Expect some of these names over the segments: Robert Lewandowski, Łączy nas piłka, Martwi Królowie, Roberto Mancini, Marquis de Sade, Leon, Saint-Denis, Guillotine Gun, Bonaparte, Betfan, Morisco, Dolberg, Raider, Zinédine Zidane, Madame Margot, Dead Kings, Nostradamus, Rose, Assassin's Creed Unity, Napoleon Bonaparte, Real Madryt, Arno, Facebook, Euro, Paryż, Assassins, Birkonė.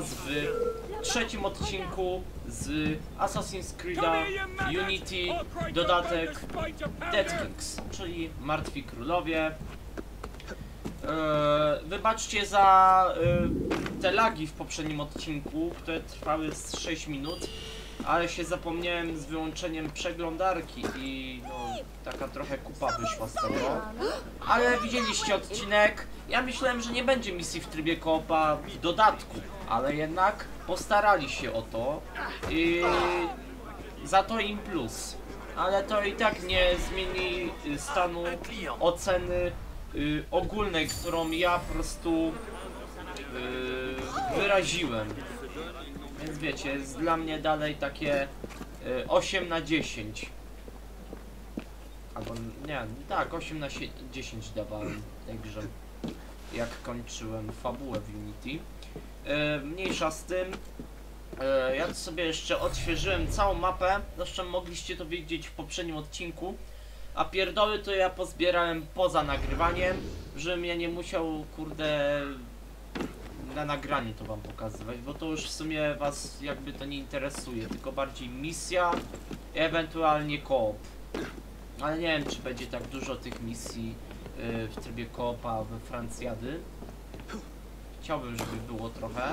was w trzecim odcinku z Assassin's Creed'a Unity, dodatek Dead Kings, czyli Martwi Królowie. Wybaczcie za te lagi w poprzednim odcinku, które trwały z 6 minut, ale się zapomniałem z wyłączeniem przeglądarki i no, taka trochę kupa wyszła z tego. Ale widzieliście odcinek, ja myślałem, że nie będzie misji w trybie co-opa w dodatku, ale jednak postarali się o to i za to im plus. Ale to i tak nie zmieni stanu oceny ogólnej, którą ja po prostu wyraziłem. Więc wiecie, jest dla mnie dalej takie 8 na 10. Albo nie, tak, 8 na 10 dawałem tej grze, jak kończyłem fabułę w Unity. Mniejsza z tym, ja sobie jeszcze odświeżyłem całą mapę, zresztą mogliście to widzieć w poprzednim odcinku. A pierdoły to ja pozbierałem poza nagrywaniem, żebym ja nie musiał, kurde, na nagranie to wam pokazywać, bo to już w sumie was jakby to nie interesuje, tylko bardziej misja, ewentualnie co-op. Ale nie wiem, czy będzie tak dużo tych misji w trybie co-opa we Francjady. Chciałbym, żeby było trochę.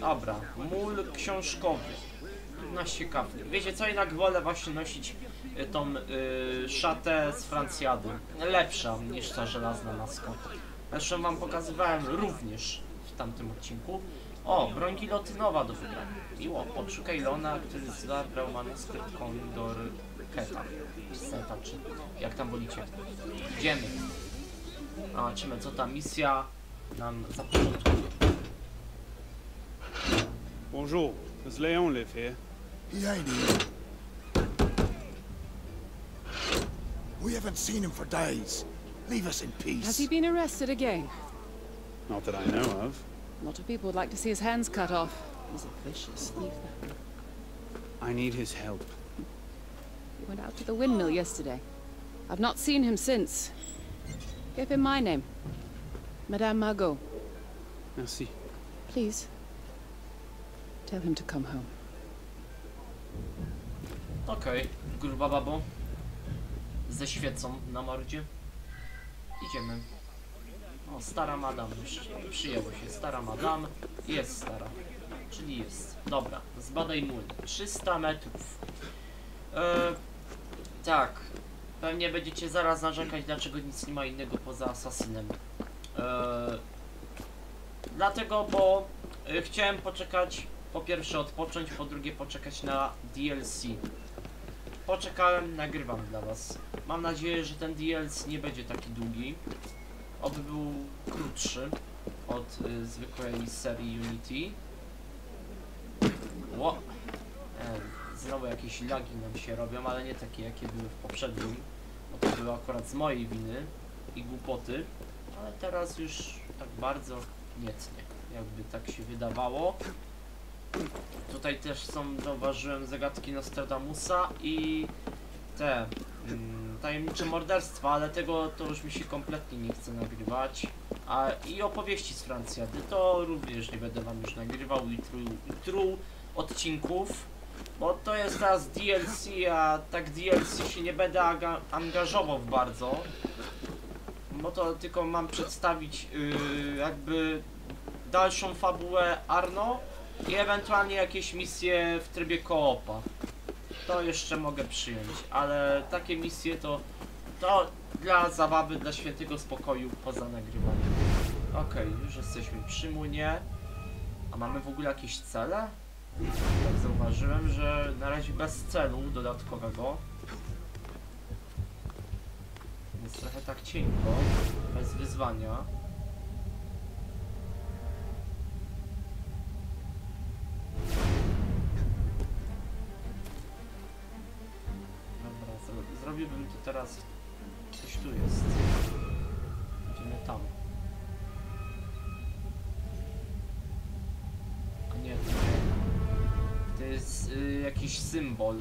Dobra, mól książkowy. 15 kafli. Wiecie co, jednak wolę właśnie nosić tą szatę z Francjady. Lepsza niż ta żelazna maska. Zresztą wam pokazywałem również w tamtym odcinku. O, broń gilotynowa do wygrania. Miło, podszukaj Leona, który zabrał manuskrypt Kondor Keta. Seta, czy jak tam wolicie. Idziemy. Zobaczymy, co ta misja nam zapoczątkuje. Bonjour, does Leon live here? Yeah, I do. We haven't seen him for days. Leave us in peace. Has he been arrested again? Not that I know of. A lot of people would like to see his hands cut off. He's a vicious thief. I need his help. He went out to the windmill yesterday. I've not seen him since. Give him my name. Madame Margot. Merci. Please. Tell him to come home. Okay, gruba babo. Ze świecą na mordzie. Idziemy. O, stara madam. Przyjęło się. Stara madam. Jest stara. Czyli jest. Dobra. Zbadaj młyn. 300 metrów. Tak. Pewnie będziecie zaraz narzekać, dlaczego nic nie ma innego poza asasynem. Dlatego, bo chciałem poczekać, po pierwsze odpocząć, po drugie poczekać na DLC. Poczekałem, nagrywam dla was. Mam nadzieję, że ten DLC nie będzie taki długi. Oby był krótszy od zwykłej serii Unity. Ło! Znowu jakieś lagi nam się robią, ale nie takie jakie były w poprzednim. Bo to były akurat z mojej winy i głupoty. Ale teraz już tak bardzo niecnie, jakby tak się wydawało. Tutaj też są, zauważyłem, zagadki Nostradamusa i te tajemnicze morderstwa, ale tego to już mi się kompletnie nie chce nagrywać. A i opowieści z Francjady to również nie będę wam już nagrywał i truł odcinków, bo to jest teraz DLC, a tak DLC się nie będę angażował bardzo, bo to tylko mam przedstawić jakby dalszą fabułę Arno i ewentualnie jakieś misje w trybie co-opa. To jeszcze mogę przyjąć, ale takie misje to dla zabawy, dla świętego spokoju poza nagrywaniem. Okej, już jesteśmy przy młynie. A mamy w ogóle jakieś cele? Tak zauważyłem, że na razie bez celu dodatkowego. Jest trochę tak cienko, bez wyzwania. Zrobiłbym to teraz. Coś tu jest. Idziemy tam. A nie, to jest jakiś symbol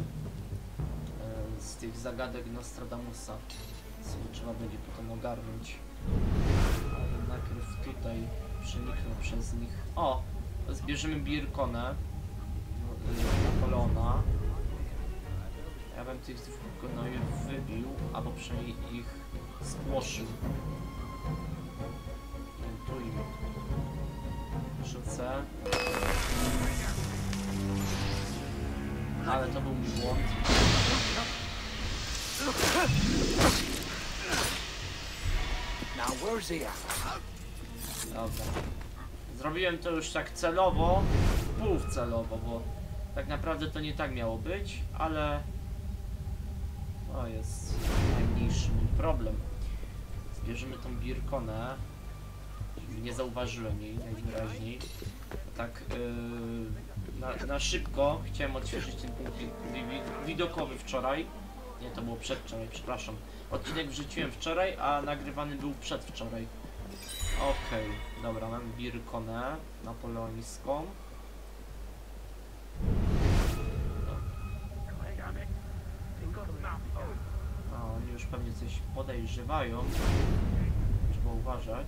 z tych zagadek Nostradamusa. Co trzeba będzie potem ogarnąć. Ale najpierw tutaj przeniknął przez nich. O! Zbierzemy Birkonę. Polona. Ja bym tych dwóch konojów wybił, albo przynajmniej ich spłoszył. Intujmy. Rzucę. Ale to był mój błąd. Dobra. Zrobiłem to już tak celowo, półcelowo, bo tak naprawdę to nie tak miało być, ale to jest najmniejszy problem. Zbierzemy tą Birkonę. Nie zauważyłem jej najwyraźniej. Tak na szybko chciałem odświeżyć ten punkt widokowy wczoraj. Nie, to było przedwczoraj, przepraszam. Odcinek wrzuciłem wczoraj, a nagrywany był przedwczoraj. Okej, dobra, mam Birkonę napoleońską. A oni już pewnie coś podejrzewają. Trzeba uważać.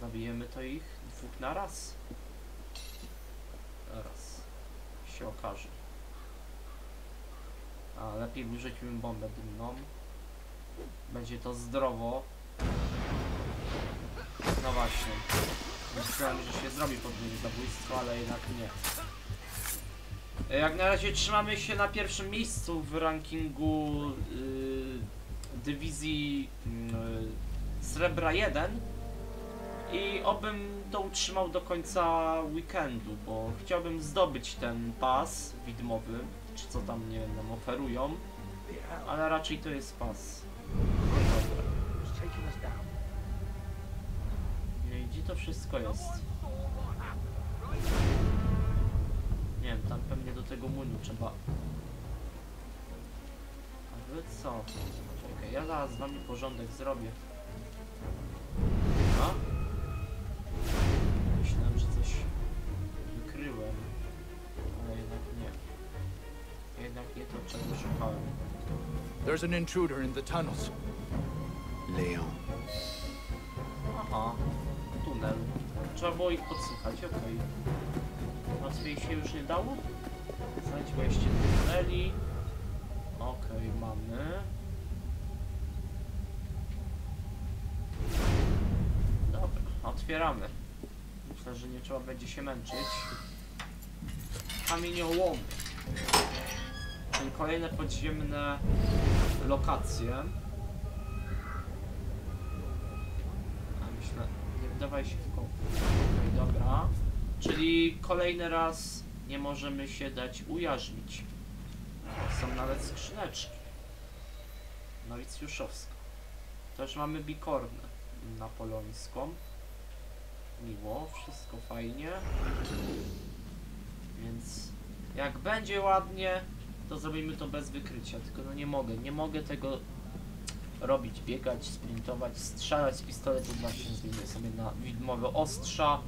Zabijemy to ich dwóch na raz. Teraz się okaże. A lepiej wyrzućmy bombę dymną. Będzie to zdrowo. No właśnie. Myślałem, że się zrobi podwójne zabójstwo, ale jednak nie. Jak na razie trzymamy się na pierwszym miejscu w rankingu dywizji Srebra 1 i obym to utrzymał do końca weekendu, bo chciałbym zdobyć ten pas widmowy, czy co tam, nie wiem, nam oferują, ale raczej to jest pas. No i gdzie to wszystko jest? Nie wiem, tam pewnie do tego młynu trzeba... A wy co? Czekaj, ja zaraz z wami porządek zrobię. A? Myślałem, że coś wykryłem. Ale jednak nie. Jednak nie to, czego szukałem. There's an intruder in the tunnels. Leon. Aha. Tunel. Trzeba było ich podsłuchać, okej. Łatwiej się już nie dało? Znajdź wejście do tuneli. Okej, mamy. Dobra, otwieramy. Myślę, że nie trzeba będzie się męczyć. Kamieniołomy. Czyli kolejne podziemne lokacje. A myślę, nie wdawaj się tylko. Okej, dobra. Czyli kolejny raz nie możemy się dać ujarzmić. O, są nawet skrzyneczki. Nowicjuszowska. Też mamy bikornę napoleońską. Miło, wszystko fajnie. Więc jak będzie ładnie, to zrobimy to bez wykrycia. Tylko no nie mogę tego robić, biegać, sprintować, strzelać z pistoletu. Właśnie zmienię sobie na widmowe ostrza.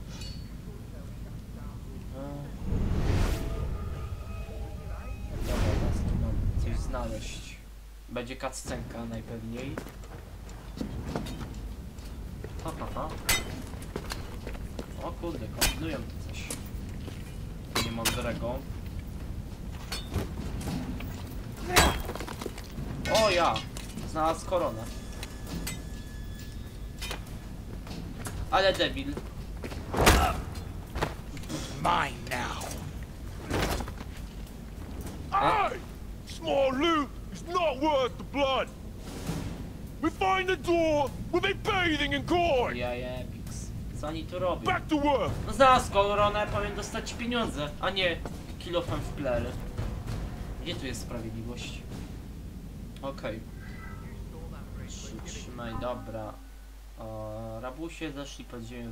Dobra, teraz tu mam coś znaleźć. Będzie cutscenka najpewniej. O kurde, kombinują tu coś niemądrego. O ja! Znalazł koronę. Ale debil. Mine now. Hey, small loot is not worth the blood. We find the door. We'll be bathing in gore. Yeah, pics. Co oni tu robią? Back to work. No znalazł koronę, powinien dostać pieniądze, a nie kilofem w plery. Gdzie tu jest sprawiedliwość? Okej. Przytrzymaj, dobra. Rabusie zeszli pod ziemię.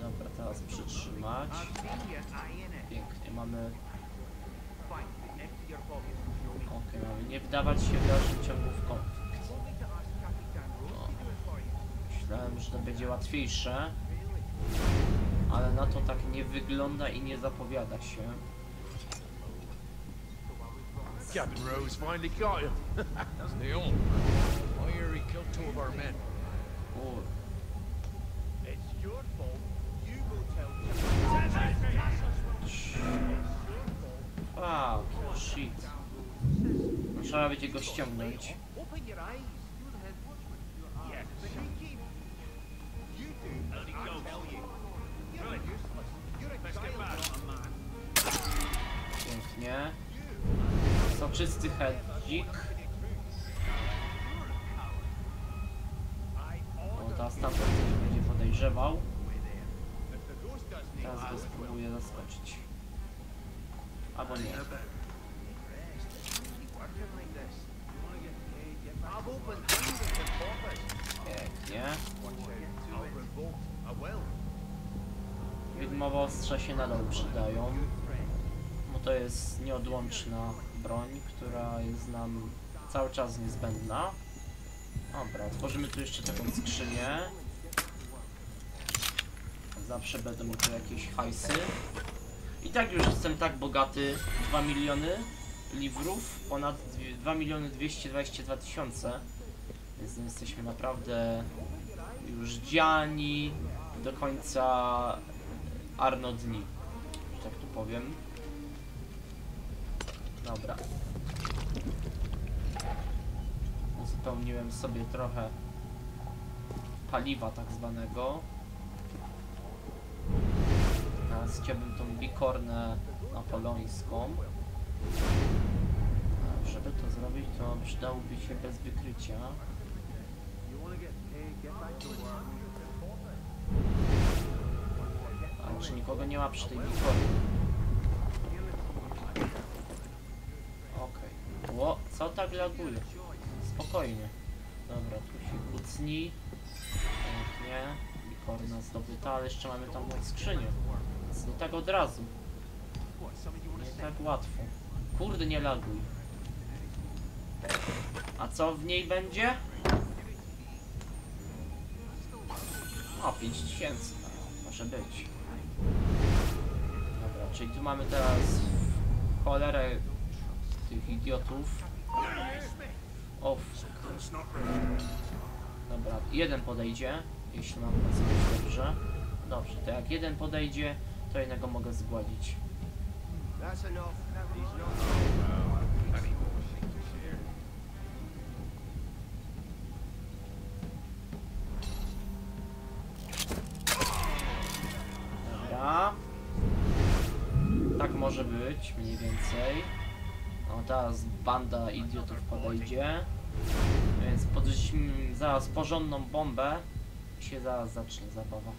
Dobra, teraz przytrzymać. Pięknie, mamy... Okej, mamy nie wdawać się w dalszym ciągu w konflikt. No. Myślałem, że to będzie łatwiejsze. Ale na to tak nie wygląda i nie zapowiada się. Captain Rose finally caught him. That's Leon. I hear he killed two of our men. Wow, shit. Trzeba będzie go ściągnąć. Pięknie. Soczysty hedzik. O, teraz tam będzie podejrzewał. Teraz go spróbuję zaskoczyć. Albo nie. Pięknie. Widmowe ostrza się nadal przydają, bo to jest nieodłączna broń, która jest nam cały czas niezbędna. Dobra, otworzymy tu jeszcze taką skrzynię. Zawsze będą tu jakieś hajsy. I tak już jestem tak bogaty, 2 miliony liwrów, ponad 2 miliony 222 tysiące. Więc jesteśmy naprawdę już dziani do końca Arno dni, że tak tu powiem. Dobra. Uzupełniłem sobie trochę paliwa tak zwanego. Teraz chciałbym tą bikornę napoleońską. A żeby to zrobić, to przydałoby się bez wykrycia. A czy nikogo nie ma przy tej bikornie? Okej. Ło, co tak laguje? Spokojnie. Dobra, tu się kucni. Pięknie. Bikorna zdobyta, ale jeszcze mamy tam skrzynię. No tak od razu. Nie tak łatwo. Kurde, nie laguj. A co w niej będzie? O, 5000. Może być. Dobra, czyli tu mamy teraz cholerę tych idiotów. O, dobra, jeden podejdzie, jeśli mam pracować dobrze. Dobrze, to jak jeden podejdzie, to jednego mogę zgładzić. Dobra. Tak może być, mniej więcej. No teraz banda idiotów podejdzie. Więc podrzucimy zaraz porządną bombę. I się zaraz zacznie zabawa.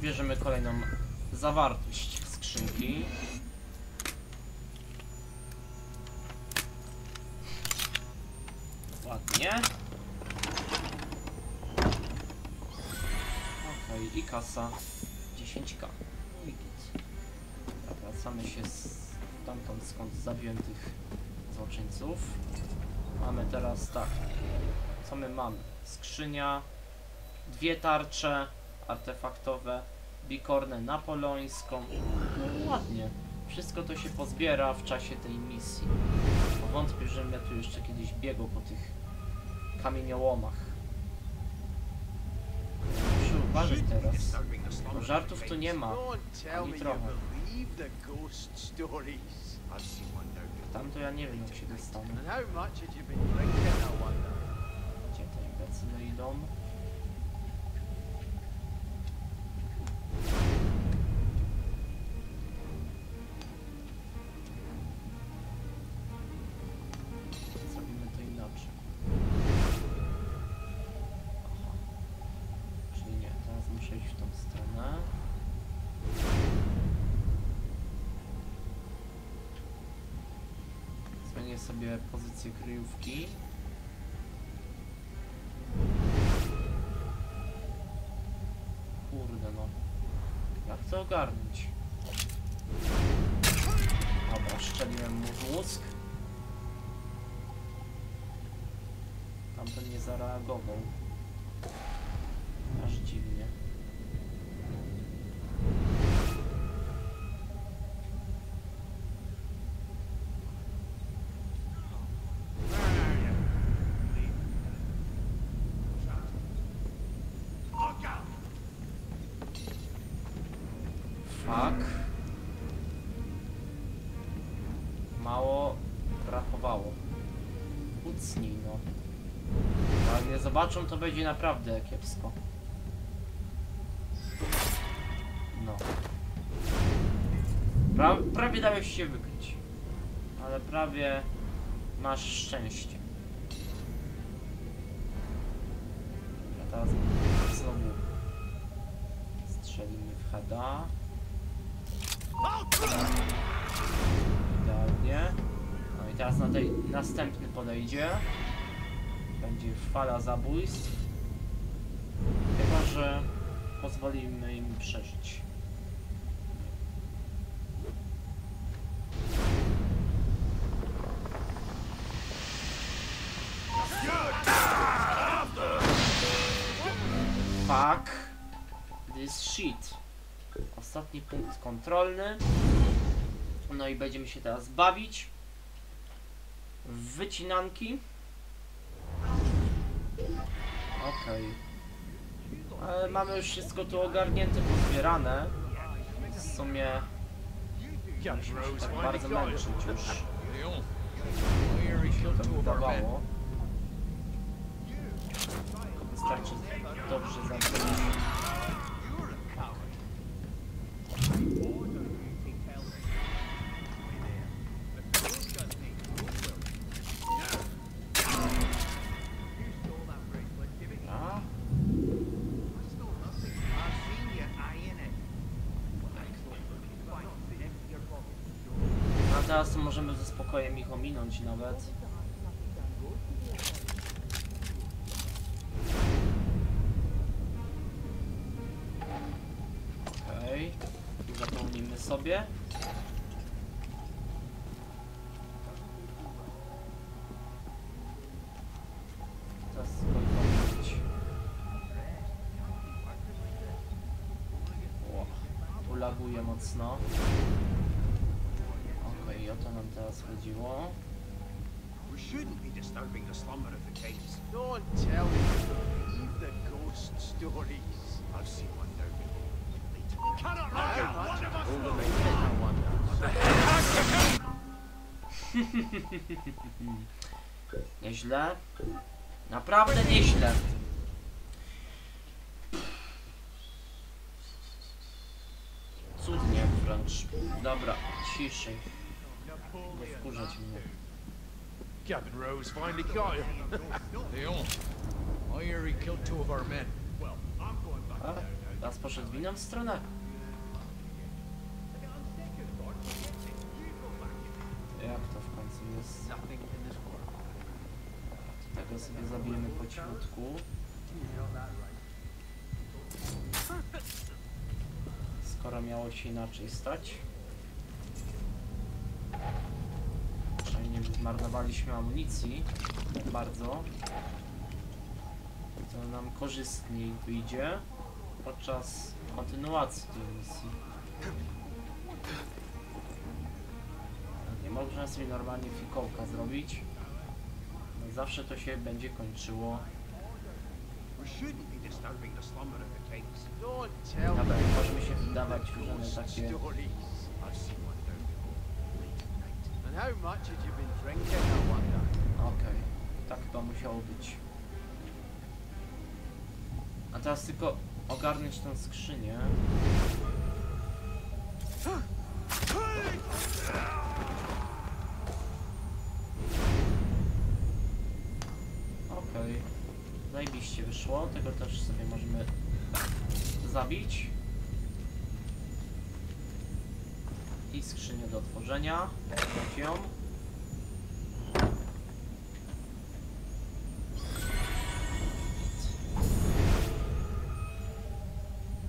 Bierzemy kolejną zawartość skrzynki. Ładnie. Okej, i kasa 10k. No i git. Wracamy się stamtąd, skąd zabiłem tych złoczyńców. Mamy teraz tak. Co my mamy? Skrzynia. Dwie tarcze artefaktowe, bikornę napoleońską. No ładnie. Wszystko to się pozbiera w czasie tej misji. Wątpię, że ja tu jeszcze kiedyś biegł po tych kamieniołomach. Muszę uważać teraz. Bo żartów tu nie ma. Ani trochę. Tam to ja nie wiem, jak się dostanę. Gdzie te imbecyle idą? Zrobimy to inaczej. Aha. Czyli nie, teraz muszę iść w tą stronę. Zmienię sobie pozycję kryjówki. Kurde no. Jak to ogarnąć? Dobra, szczeliłem mu w mózg. tamten nie zareagował. Aż dziwnie. Zobaczą, to będzie naprawdę kiepsko. No. Prawie dałeś się wykryć. Ale prawie masz szczęście. Ja teraz znowu strzeli mnie w hada. Idealnie. No i teraz następny podejdzie. Będzie fala zabójstw, chyba że pozwolimy im przeżyć. Fuck this shit. Ostatni punkt kontrolny. No i będziemy się teraz bawić w wycinanki. Okej. Ale mamy już wszystko tu ogarnięte, pozbierane. W sumie... tak bardzo męczyć już. To mi udawało. Wystarczy dobrze zamknąć. Teraz możemy ze spokojem ich ominąć nawet. Okej, zapełnimy sobie. Teraz skontrolować. O, ulaguje mocno. I o to nam teraz chodziło. Nieźle. Naprawdę nieźle. Cudnie wręcz. Dobra, ciszej. Captain Rose finally caught him. Leon, I hear he killed two of our men. Well, I'm going back down now. Teraz poszedł w inną stronę. Jak to w końcu jest? Tego sobie zabijemy po cichutku. Skoro miało się inaczej stać. Zmarnowaliśmy amunicji bardzo, co nam korzystniej wyjdzie podczas kontynuacji tej misji. Nie można sobie normalnie fikołka zrobić, no zawsze to się będzie kończyło. Dobra, możemy się wydawać różne takie... Okej, tak to musiało być. A teraz tylko ogarnąć tę skrzynię. Okej, zajebiście wyszło, tego też sobie możemy zabić. I skrzynię do otworzenia. Otwórz ją.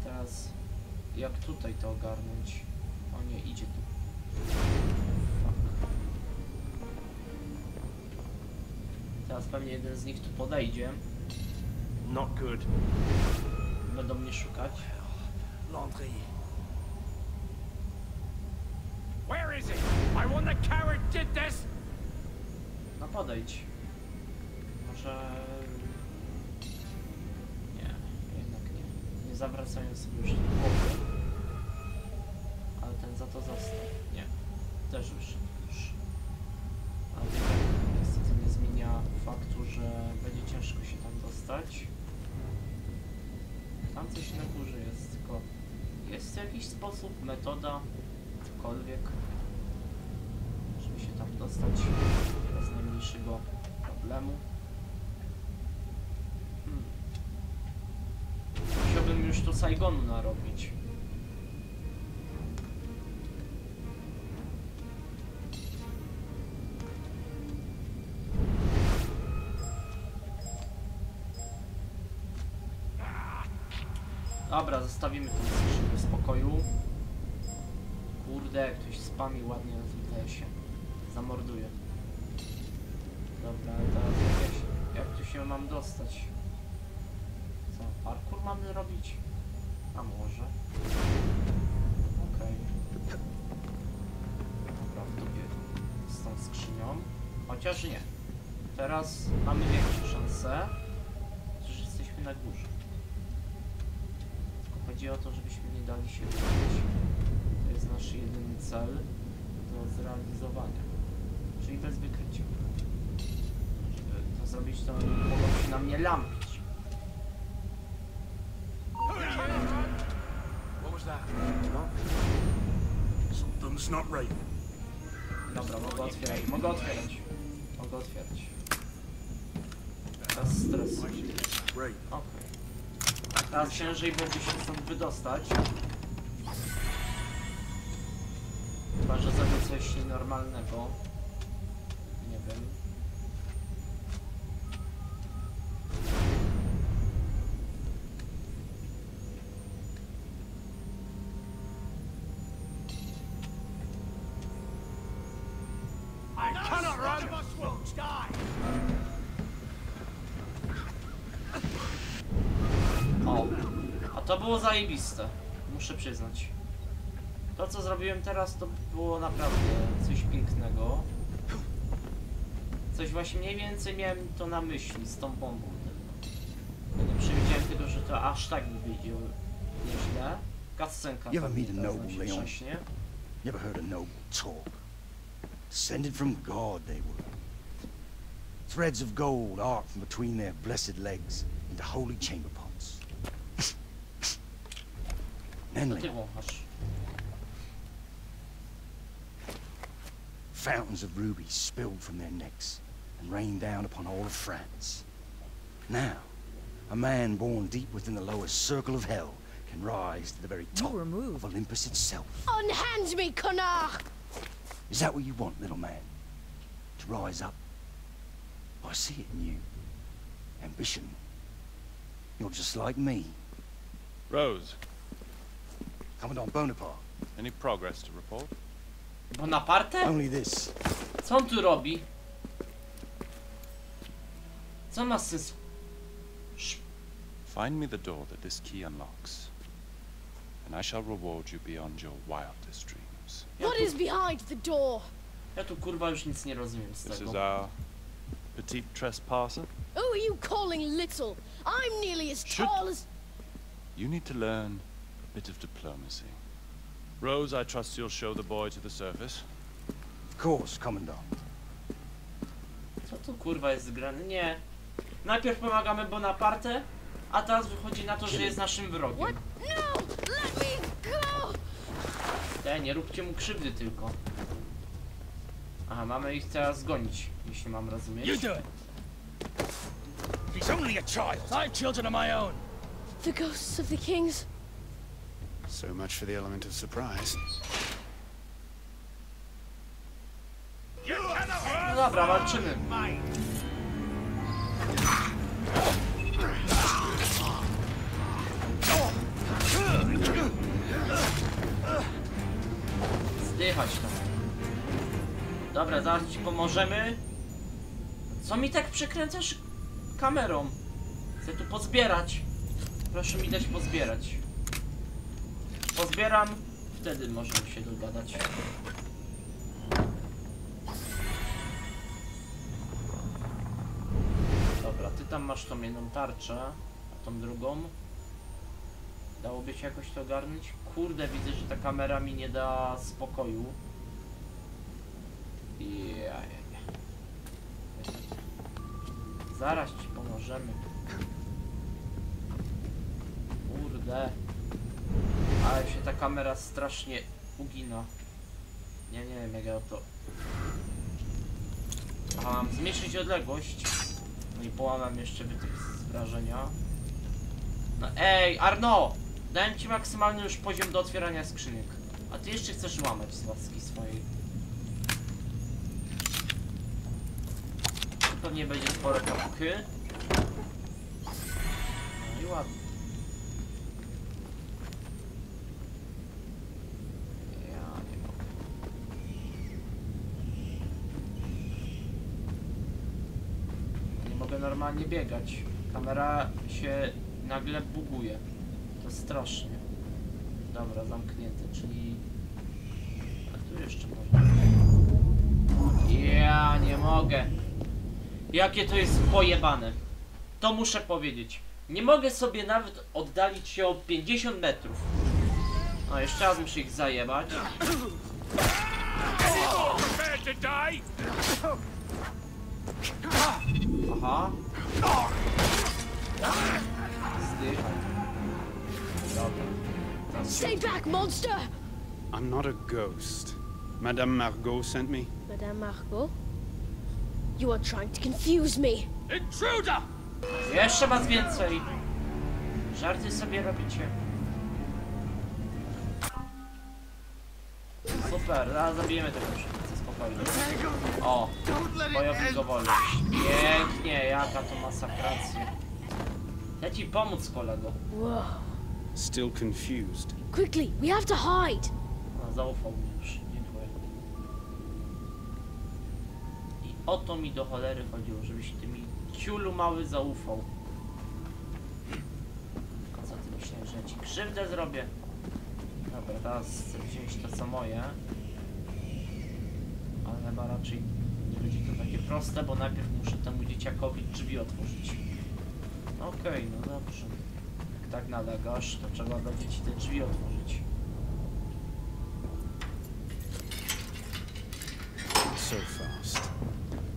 Teraz jak tutaj to ogarnąć? O nie, idzie tu. Fuck. Zaraz pewnie jeden z nich tu podejdzie. Not good. Będą mnie szukać. Laundry. Where is it? I want the coward did this. No podejdź. Może... Nie, jednak nie. Nie zawracają sobie już głowy. Ale ten za to został. Nie. Też już. Ale niestety nie zmienia faktu, że będzie ciężko się tam dostać. Tam coś na górze jest, tylko... Jest jakiś sposób, metoda, cokolwiek, żeby się tam dostać bez najmniejszego problemu. Musiałbym już tu Saigonu narobić. Dobra, zostawimy tę skrzynię w spokoju. Kurde, ktoś spami ładnie na tym lesie. Zamorduje. Dobra, teraz jak tu się mam dostać? Co, parkour mamy robić? A może? Okej. Dobra, w dupie z tą skrzynią. Chociaż nie. Teraz mamy większą szansę, że jesteśmy na górze. Chodzi o to, żebyśmy nie dali się wyjść. To jest nasz jedyny cel do zrealizowania. Czyli bez wykrycia. Żeby to zrobić, to mogą się na mnie lampić. Dobra, mogę otwierać. Mogę otwierać. Teraz stres. Okej. Teraz ciężej będzie się stąd wydostać. Chyba, że zrobię coś nienormalnego. Nie wiem. To było zajebiste, muszę przyznać. To, co zrobiłem teraz, to było naprawdę coś pięknego. Coś właśnie mniej więcej miałem to na myśli z tą bombą. Nie przewidziałem tego, że to aż tak by wyjdzie nieźle. Cutscenka tam nie dała się wcześnie. Never heard a noble talk. Descended from God they were. Threads of gold arc from between their blessed legs into holy chamber pots. Fountains of rubies spilled from their necks and rained down upon all of France. Now, a man born deep within the lowest circle of hell can rise to the very top of Olympus itself. Unhand me, connard! Is that what you want, little man? To rise up? I see it in you. Ambition. You're just like me. Rose. Commandant Bonaparte. Any progress to report? Bonaparte? Only this. Co on tu robi? Co ma sens? Find me the door that this key unlocks, and I shall reward you beyond your wildest dreams. What is behind the door? Ja tu kurwa już nic nie rozumiem z tego. This is our petite trespasser. Who are you calling little? I'm nearly as tall as. You need to learn. Bit of diplomacy. Rose, I trust you'll show the boy to the surface. Of course, Commandant. Co tu kurwa jest grane? Nie. Najpierw pomagamy Bonaparte, a teraz wychodzi na to, że jest naszym wrogiem. What? No! Let me go! Te, nie róbcie mu krzywdy tylko. Aha, mamy ich teraz zgonić, jeśli mam rozumieć. You do it. He's only a child. I have children of my own. The ghosts of the kings. So much for the element of surprise. No dobra, walczymy. Zdychać tam. Dobra, zaraz ci pomożemy. Co mi tak przekręcasz kamerą? Chcę tu pozbierać. Proszę mi dać pozbierać. Pozbieram, wtedy możemy się dogadać. Dobra, ty tam masz tą jedną tarczę, a tą drugą. Dałoby się jakoś to ogarnąć? Kurde, widzę, że ta kamera mi nie da spokoju. Zaraz ci pomożemy. Kurde. Ale się ta kamera strasznie ugina. Ja nie wiem jak ja to... Aha, mam zmniejszyć odległość. No i połamam jeszcze wytrych z wrażenia. No ej, Arno! Dałem ci maksymalny już poziom do otwierania skrzynek. A ty jeszcze chcesz łamać z łaski swojej. Pewnie będzie sporo kapki. No i ładnie. Ja nie mogę. Nie mogę normalnie biegać. Kamera się nagle buguje. To strasznie. Dobra, zamknięte, czyli... A tu jeszcze można. Ja nie mogę. Jakie to jest pojebane. To muszę powiedzieć. Nie mogę sobie nawet oddalić się o 50 metrów. No jeszcze raz muszę ich zajebać. Aha. Zdychaj. Dobra. Stay back, monster! I'm not a ghost. Madame Margot sent me. Madame Margot? You are trying to confuse me. Intruder! Jeszcze was więcej. Żarty sobie robicie. Super, zaraz zabijemy tego przeciwnika, spokojnie. O, bojownik go wolność. Pięknie, jaka to masakracja. Chcę ci pomóc, kolego. Wow. Still confused. Quickly, we have to hide. No, zaufał mi już. O to mi do cholery chodziło, żebyś ty mi ciulu mały zaufał. Tylko co ty myślisz, że ci krzywdę zrobię? Dobra, teraz chcę wziąć to co moje. Ale chyba raczej nie będzie to takie proste, bo najpierw muszę temu dzieciakowi drzwi otworzyć. Okej, no dobrze. Jak tak nalegasz, to trzeba będzie ci te drzwi otworzyć. So fast.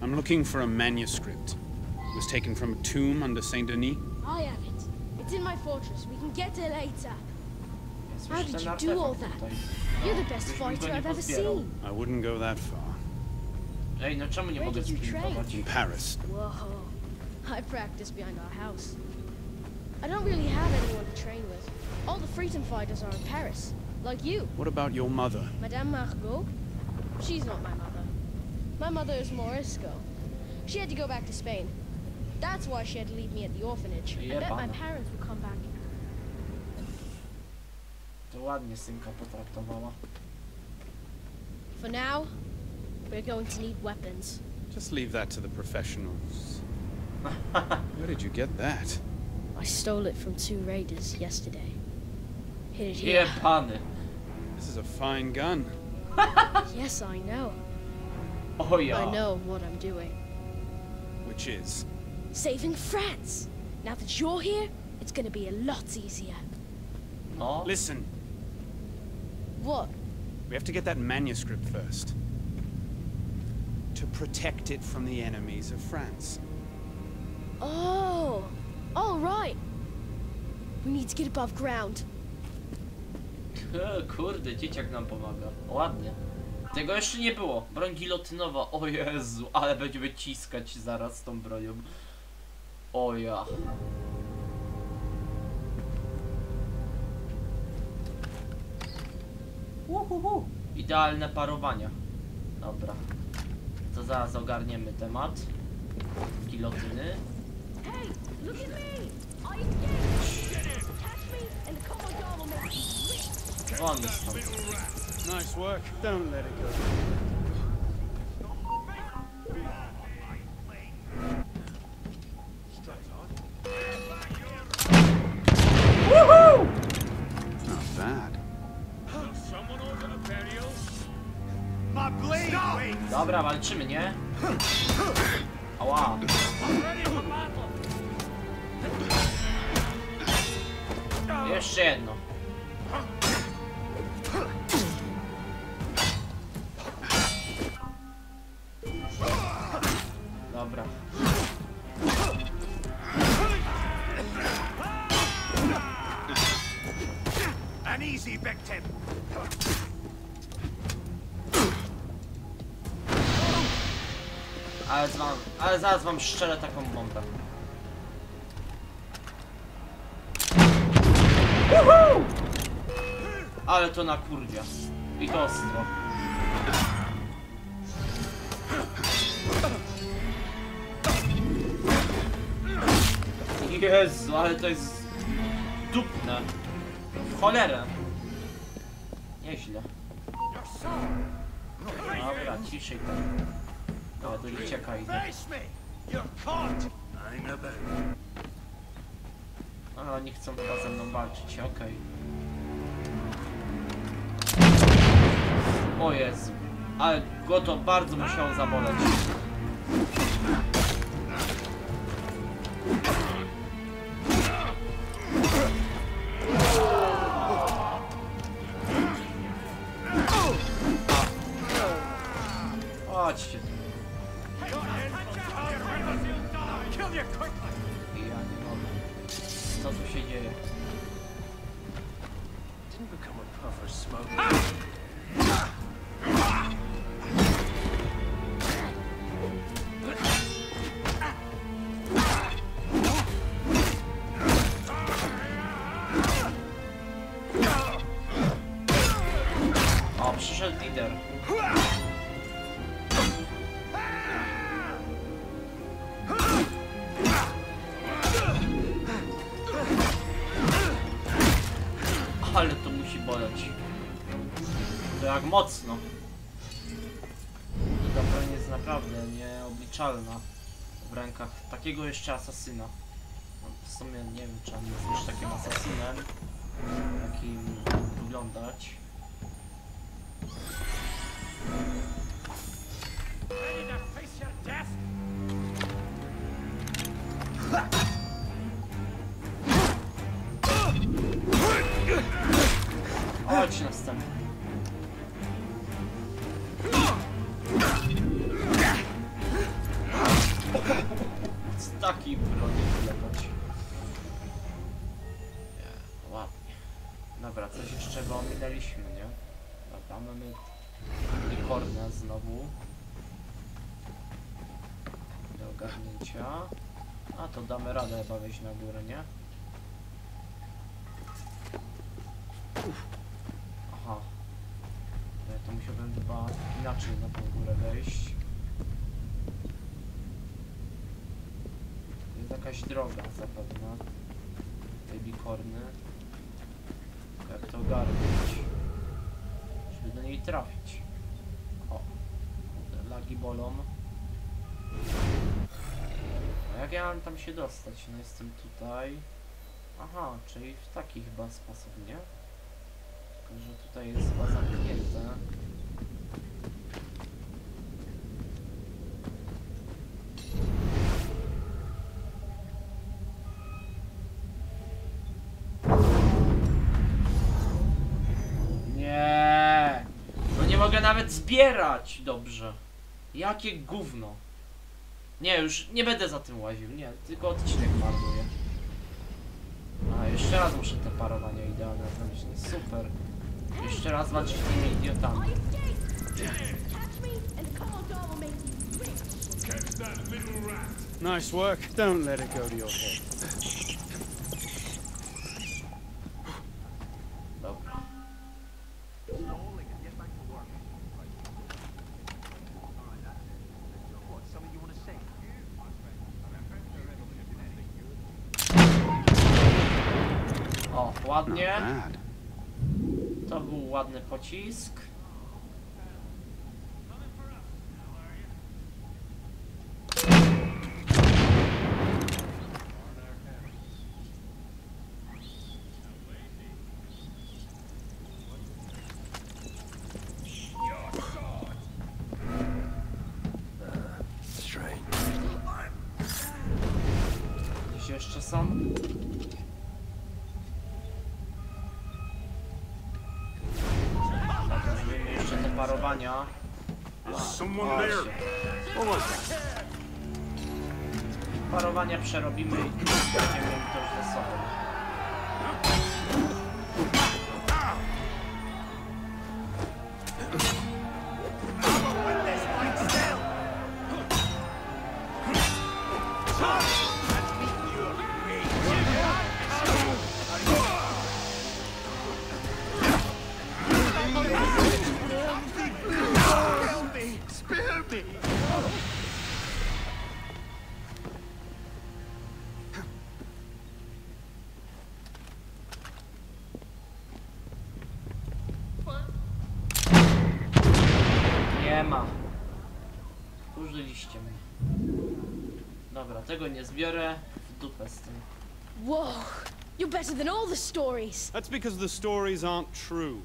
I'm looking for a manuscript. It was taken from a tomb under Saint-Denis. I have it. It's in my fortress. We can get there later. How did you do all that? You're the best fighter I've ever seen. I wouldn't go that far. Hey, no, czemu nie mogę sprintować? In Paris. Whoa. I practice behind our house. I don't really have anyone to train with. All the freedom fighters are in Paris, like you. What about your mother? Madame Margot? She's not my mother. My mother is Morisco. She had to go back to Spain. That's why she had to leave me at the orphanage. I bet my parents would come back. To ładnie synka potraktowała. For now, we're going to need weapons. Just leave that to the professionals. Where did you get that? I stole it from two raiders yesterday. Hid it here. This is a fine gun. Yes, I know. Oh, yeah. I know what I'm doing. Which is? Saving France! Now that you're here, it's gonna be a lot easier. No. Listen. What? We have to get that manuscript first. To protect it from the enemies of France. Oh! Alright! We need to get above ground. Kurde, dzieciak nam pomaga. Ładnie. Tego jeszcze nie było. Broń gilotynowa. O Jezu, ale będziemy ciskać zaraz tą bronią. O ja. Uhuhu. Idealne parowania. Dobra. To zaraz ogarniemy temat. Gilotyny. Wolny stąd. Nice work. Don't let it go. Dobra, walczymy, nie? Ała. Jeszcze jedno. Dobra. An easy victim. Ale zaraz wam szczerze taką bombę. Woohoo! Ale to na kurwia. I to ostro. Jezu, ale to jest dupne. W cholerę. Nieźle. Dobra, ciszej tam. No, to nie czekaj. No, oni chcą chyba ze mną walczyć, okej. O Jezu, ale go to bardzo musiało zaboleć. Chodźcie. Co tu się dzieje? O, przyszedł lider. Ale to musi boleć. To jak mocno. Ta broń jest naprawdę nieobliczalna w rękach takiego jeszcze asasyna. W sumie nie wiem, czy on jest już takim asasynem, jakim wyglądać. Chodź następny. Z takiej broni wylekać. Nie, ładnie. Dobra, coś jeszcze bo ominęliśmy, nie? Dobra, mamy unicornia znowu. Do ogarnięcia. A to damy radę chyba wejść na górę, nie? Uf. Aha, to musiałbym chyba inaczej na tą górę wejść. Jest jakaś droga zapewne tej bikorny. Jak to ogarnąć, żeby do niej trafić. O, te lagi bolą. A jak ja mam tam się dostać? No jestem tutaj. Aha, czyli w taki chyba sposób, nie? Że tutaj jest chyba zamknięte. Nie, no nie mogę nawet zbierać dobrze. Jakie gówno. Nie, już nie będę za tym łaził, nie, tylko odcinek marnuję. A, jeszcze raz muszę te parowania idealne zrobić, no super. Jeszcze raz walczyć z tymi idiotami. Nice work. Don't let it go to your head. Dobra. O, ładnie. To był ładny pocisk. gdzie jeszcze są? Zrobimy jeszcze te parowania. Parowania przerobimy i będziemy mieli dość wesoło. Tego nie zbiorę, w dupę z tym. Wow, you're better than all the stories. That's because the stories aren't true.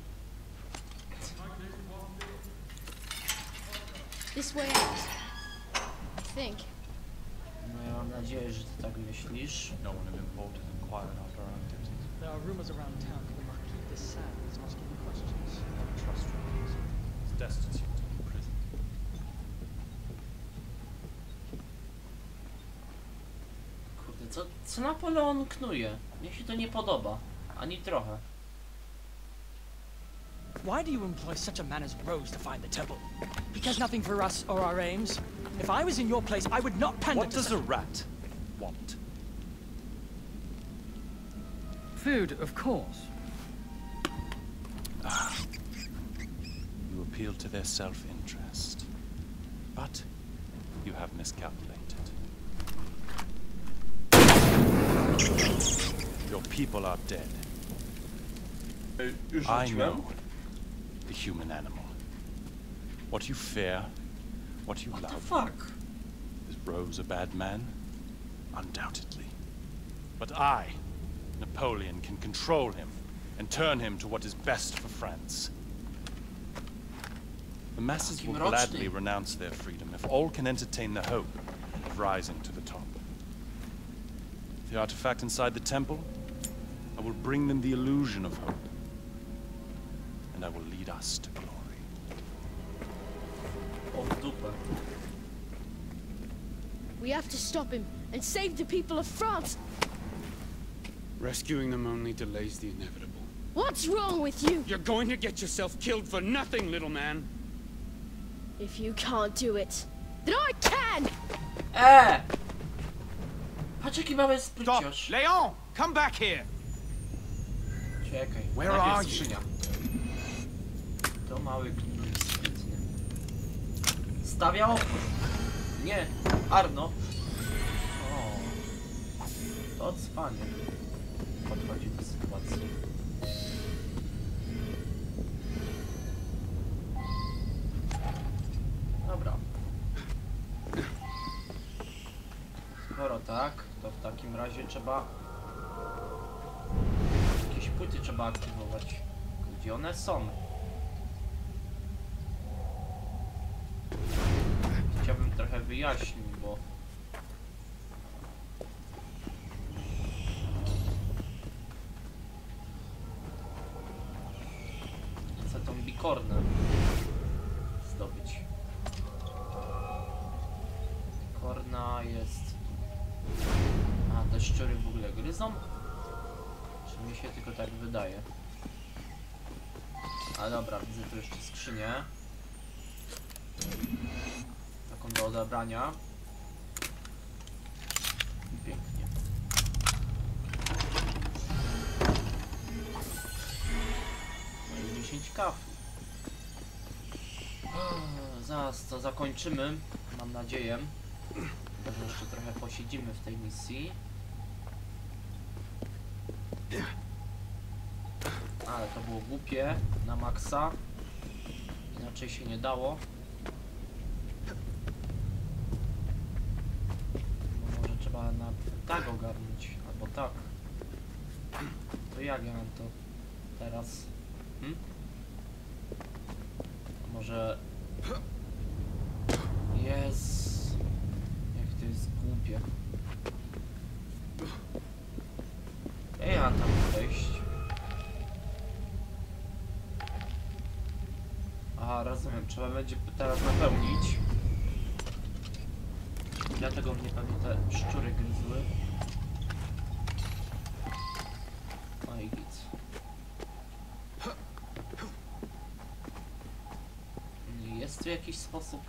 This way out. I think. No, ja mam nadzieję, że ty tak myślisz. No one of importance inquiring after our activities. There are rumors around town that the Marquis de Sade is asking questions. I trust you. It's destitute. Co Napoleon knuje? Mnie się to nie podoba, ani trochę. Why do you employ such a man as Rose to find the temple? He cares nothing for us or our aims. If I was in your place, I would not pander. What does a rat want? Food, of course. Ah. You appeal to their self-interest, but you have miscalculated. Your people are dead. I know the human animal. What you fear, what you love. What the fuck? Is Rose a bad man? Undoubtedly. But I, Napoleon, can control him and turn him to what is best for France. The masses will gladly renounce their freedom if all can entertain the hope of rising to the top. The artifact inside the temple, I will bring them the illusion of hope, and I will lead us to glory. We have to stop him and save the people of France. Rescuing them only delays the inevitable. What's wrong with you? You're going to get yourself killed for nothing, little man. If you can't do it, then I can. Ah! Stop! Leon, come back here. Czekaj, where are you? To mały klucz. Stawia opór. Nie, Arno. O, to cwanie podchodzi do sytuacji. Dobra. Skoro tak, to w takim razie trzeba... Jakieś płyty trzeba aktywować. Gdzie one są? Chciałbym trochę wyjaśnić, bo... Chcę tą bikornę zdobyć. Bikorna jest... A, te szczury w ogóle gryzą? Czy mi się tylko tak wydaje? A dobra, widzę tu jeszcze skrzynię. Taką do odebrania. I pięknie. No i 10 kafli. Zaraz to zakończymy, mam nadzieję. Może jeszcze trochę posiedzimy w tej misji. Ale to było głupie, na maksa. Inaczej się nie dało. Może trzeba na tak ogarnąć, albo tak. To jak ja mam to teraz? Może... Jest... To jest głupie. można tam wyjść. Aha, rozumiem, trzeba będzie teraz napełnić. Dlatego mnie pewnie te szczury gryzły. No i nic. Jest tu jakiś sposób.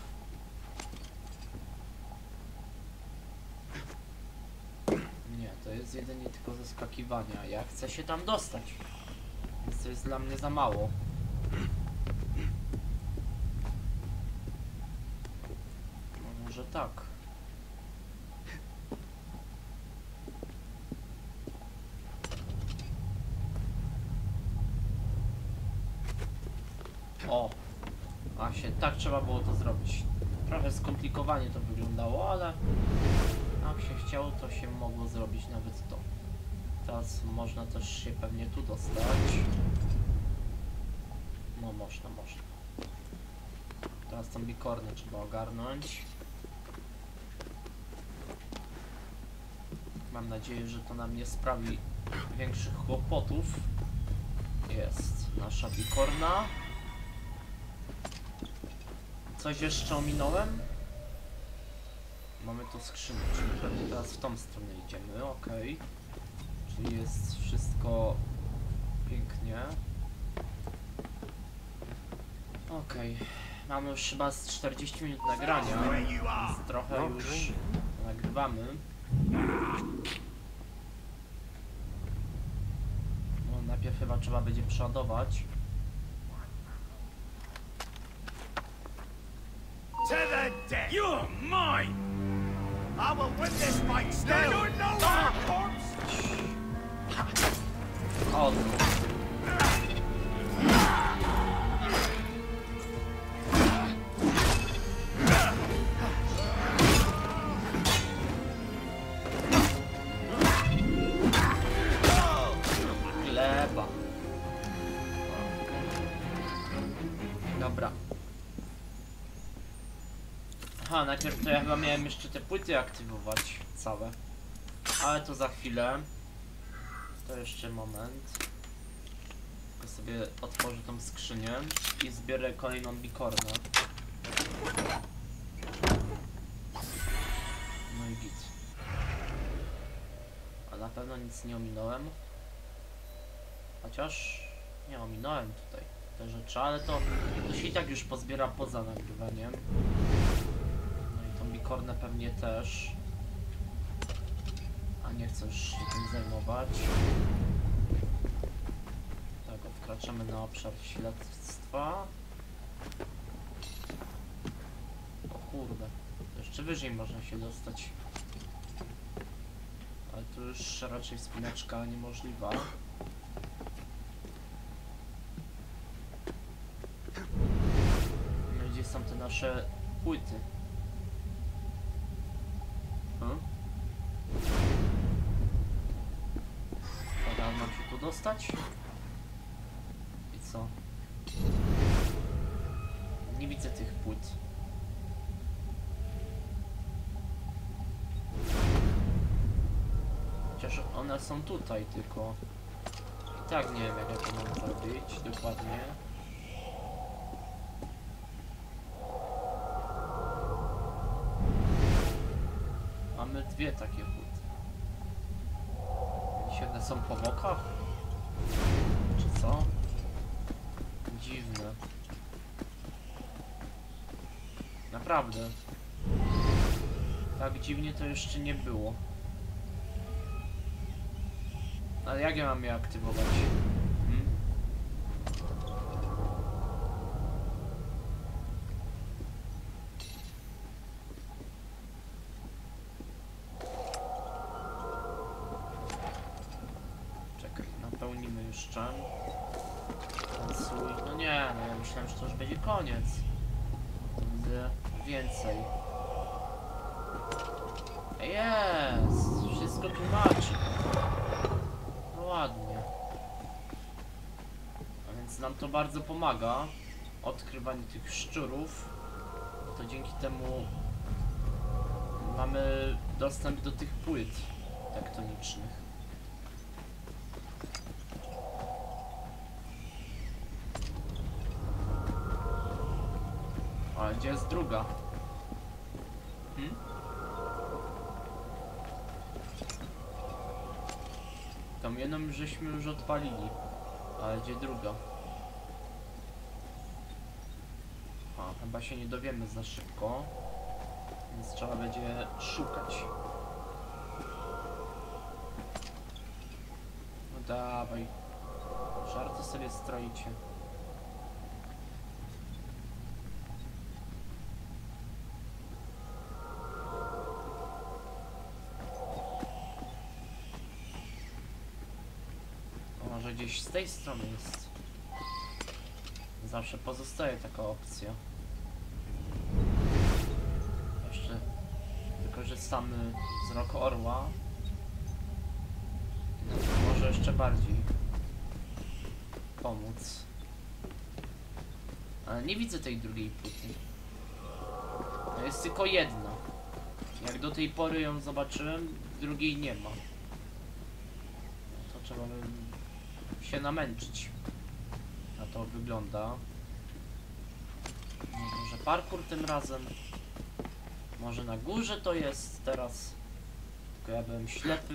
Nie, to jest jedynie tylko ze skakiwania. Ja chcę się tam dostać. Więc to jest dla mnie za mało. No może tak. O! Właśnie, tak trzeba było to zrobić. Trochę skomplikowanie to wyglądało, ale jak się chciało, to się mogło zrobić nawet to. Teraz można też się pewnie tu dostać. No można, można. Teraz tą bikornę trzeba ogarnąć. Mam nadzieję, że to nam nie sprawi większych kłopotów. Jest nasza bikorna. Coś jeszcze ominąłem? Mamy tu skrzynię, czyli pewnie teraz w tą stronę idziemy, okej. Czyli jest wszystko pięknie. Okej, mamy już chyba z 40 minut nagrania, więc trochę już nagrywamy. No, najpierw chyba trzeba będzie przeładować. To the death. You're mine. I will win this fight still. I don't know what corpse. Oh. Gleba. Dobra. Aha, najpierw to ja chyba miałem jeszcze te płyty aktywować całe. Ale to za chwilę. To jeszcze moment. Tylko sobie otworzę tą skrzynię i zbierę kolejną bikornę. No i git. A na pewno nic nie ominąłem. Chociaż nie ominąłem tutaj te rzeczy, ale to się i tak już pozbiera poza nagrywaniem. Bikornę pewnie też, a nie chcę już się tym zajmować. Tak, wkraczamy na obszar śledztwa. O kurde, jeszcze wyżej można się dostać. Ale tu już raczej wspinaczka niemożliwa. No, gdzie są te nasze płyty? Podam nam się tu dostać? I co? Nie widzę tych płyt. Chociaż one są tutaj tylko. I tak nie wiem jak ja to mam zrobić dokładnie. Mamy dwie takie płyty. Czy one są po bokach? Czy co? Dziwne. Naprawdę. Tak dziwnie to jeszcze nie było. Ale jak ja mam je aktywować? No nie, no ja myślałem, że to już będzie koniec. Widzę więcej. Jest! Wszystko tłumaczy. No ładnie. A więc nam to bardzo pomaga. Odkrywanie tych szczurów. To dzięki temu mamy dostęp do tych płyt tektonicznych. A gdzie jest druga? Tam jedną żeśmy już odpalili. A gdzie druga? A, chyba się nie dowiemy za szybko. Więc trzeba będzie szukać. No dawaj. Żarty sobie stroicie. Może gdzieś z tej strony jest. Zawsze pozostaje taka opcja. Jeszcze wykorzystamy wzrok orła. No to może jeszcze bardziej pomóc. Ale nie widzę tej drugiej płyty. No jest tylko jedna. Jak do tej pory ją zobaczyłem, drugiej nie ma. To trzeba się namęczyć. A to wygląda. Może parkour tym razem. Może na górze to jest teraz. Tylko ja byłem ślepy.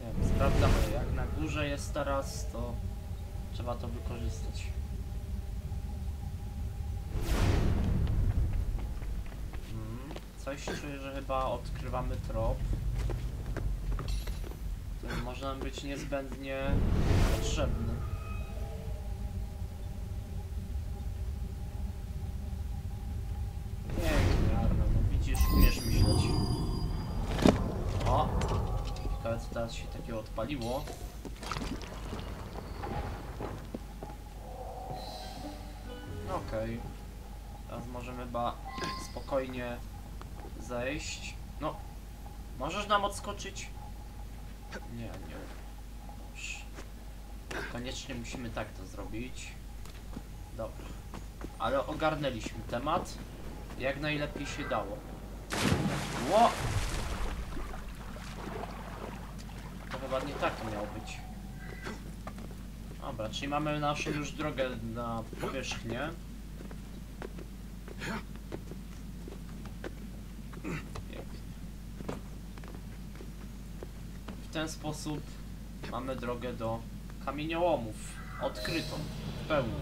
Nie wiem, sprawdzam, jak na górze jest teraz, to trzeba to wykorzystać. Coś czuję, że chyba odkrywamy trop, który może nam być niezbędnie potrzebny. Pięknie, Arno, no widzisz, umiesz myśleć. O! Ciekawe, co teraz się takiego odpaliło. Okej. Teraz możemy chyba spokojnie zejść. No, możesz nam odskoczyć? Nie, nie. Już. Koniecznie musimy tak to zrobić. Dobra. Ale ogarnęliśmy temat. Jak najlepiej się dało. Ło! To chyba nie tak miało być. Dobra, czyli mamy naszą już drogę na powierzchnię. W ten sposób mamy drogę do kamieniołomów odkrytą w pełni.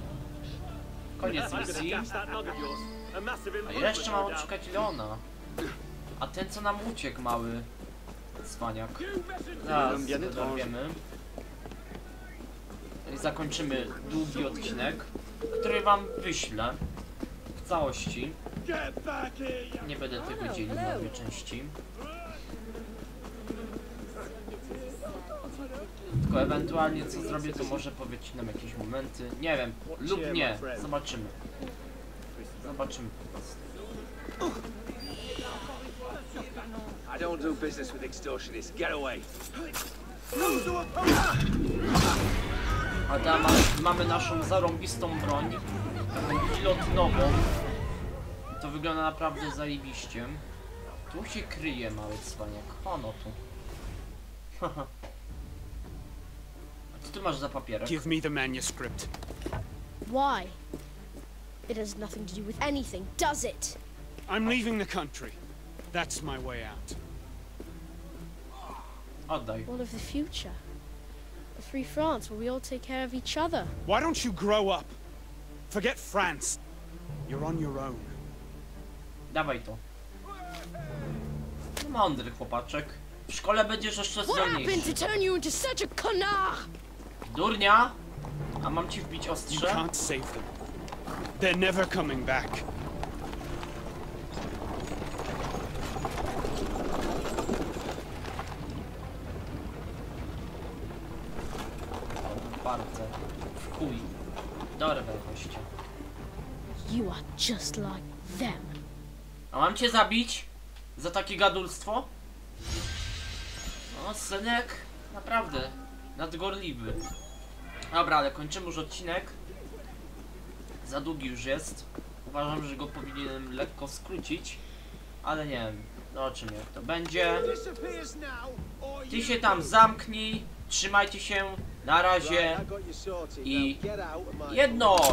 Koniec misji. A jeszcze mam odszukać Leona. A ten, co nam uciekł, mały cwaniak. Zaraz dorwiemy. I zakończymy długi odcinek, który wam wyślę w całości. Nie będę tego dzielił na dwie części. Tylko ewentualnie co zrobię, to może powiecie nam jakieś momenty, nie wiem, lub nie, zobaczymy. Zobaczymy po prostu. A tam mamy naszą zarąbistą broń, taką pilotnową. To wygląda naprawdę zajebiście. Tu się kryje mały cwaniak, o no tu. Haha. Ty masz za papierek. Give me the manuscript. Why? It has nothing to do with anything, does it? I'm leaving the country. That's my way out. Oddaj. What of the future? A free France where we all take care of each other. Why don't you grow up? Forget France. You're on your own. Dawaj to. Mądry chłopaczek. W szkole będziesz jeszcze zdolniejszy. Durnia! A mam ci wbić ostrze? You can't save them. They're never coming back. Bardzo w chuj. Dorwę gościa. You are just like them. A mam cię zabić? Za takie gadulstwo? No, synek naprawdę nadgorliwy. Dobra, ale kończymy już odcinek. Za długi już jest. Uważam, że go powinienem lekko skrócić. Ale nie wiem, zobaczymy jak to będzie. Ty się tam zamknij. Trzymajcie się, na razie i jedność!